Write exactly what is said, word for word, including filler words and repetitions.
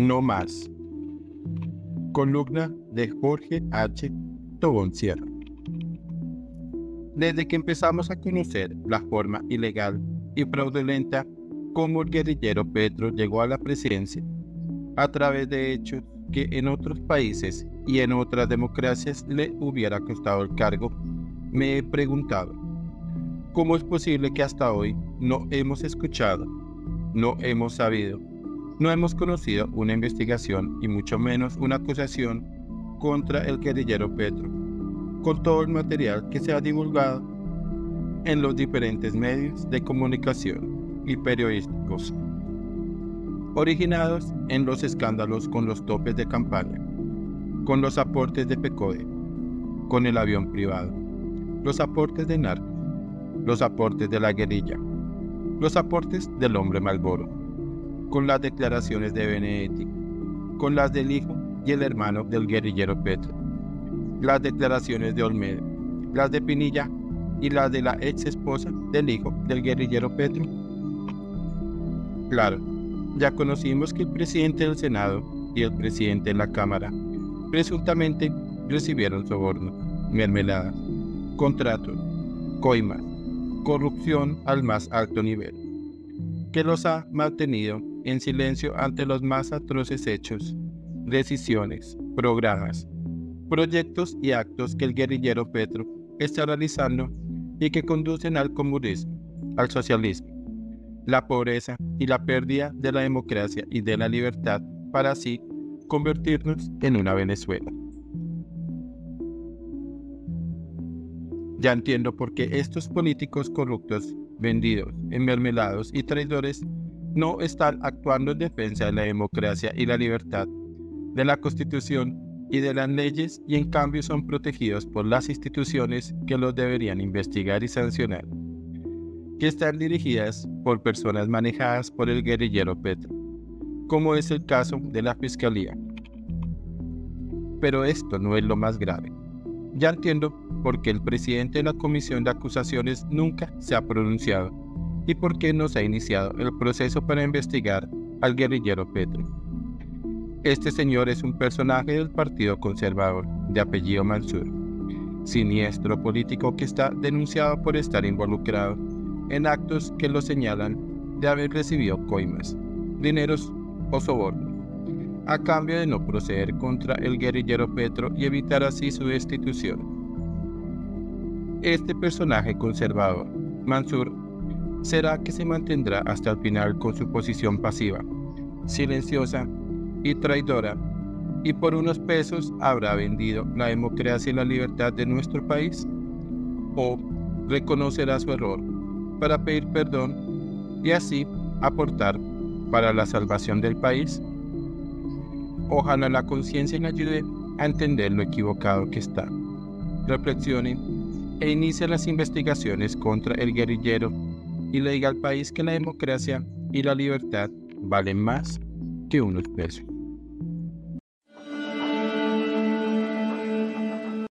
No más. Columna de Jorge H. Tobón Sierra. Desde que empezamos a conocer la forma ilegal y fraudulenta como el guerrillero Petro llegó a la presidencia, a través de hechos que en otros países y en otras democracias le hubiera costado el cargo, me he preguntado, ¿cómo es posible que hasta hoy no hemos escuchado, no hemos sabido, no hemos conocido una investigación y mucho menos una acusación contra el guerrillero Petro, con todo el material que se ha divulgado en los diferentes medios de comunicación y periodísticos, originados en los escándalos con los topes de campaña, con los aportes de Pecode, con el avión privado, los aportes de narcos, los aportes de la guerrilla, los aportes del hombre Malboro, con las declaraciones de Benedetti, con las del hijo y el hermano del guerrillero Petro, las declaraciones de Olmedo, las de Pinilla y las de la ex esposa del hijo del guerrillero Petro. Claro, ya conocimos que el presidente del Senado y el presidente de la Cámara presuntamente recibieron sobornos, mermeladas, contratos, coimas, corrupción al más alto nivel, que los ha mantenido en silencio ante los más atroces hechos, decisiones, programas, proyectos y actos que el guerrillero Petro está realizando y que conducen al comunismo, al socialismo, la pobreza y la pérdida de la democracia y de la libertad para así convertirnos en una Venezuela. Ya entiendo por qué estos políticos corruptos, vendidos, enmermelados y traidores no están actuando en defensa de la democracia y la libertad, de la Constitución y de las leyes, y en cambio son protegidos por las instituciones que los deberían investigar y sancionar, que están dirigidas por personas manejadas por el guerrillero Petro, como es el caso de la Fiscalía. Pero esto no es lo más grave. Ya entiendo por qué el presidente de la Comisión de Acusaciones nunca se ha pronunciado y por qué no se ha iniciado el proceso para investigar al guerrillero Petro. Este señor es un personaje del Partido Conservador, de apellido Mansur, siniestro político que está denunciado por estar involucrado en actos que lo señalan de haber recibido coimas, dineros o sobornos, a cambio de no proceder contra el guerrillero Petro y evitar así su destitución. Este personaje conservador, Mansur, será que se mantendrá hasta el final con su posición pasiva, silenciosa y traidora, y por unos pesos habrá vendido la democracia y la libertad de nuestro país, o reconocerá su error para pedir perdón y así aportar para la salvación del país. Ojalá la conciencia le ayude a entender lo equivocado que está, reflexione e inicie las investigaciones contra el guerrillero y le diga al país que la democracia y la libertad valen más que unos pesos.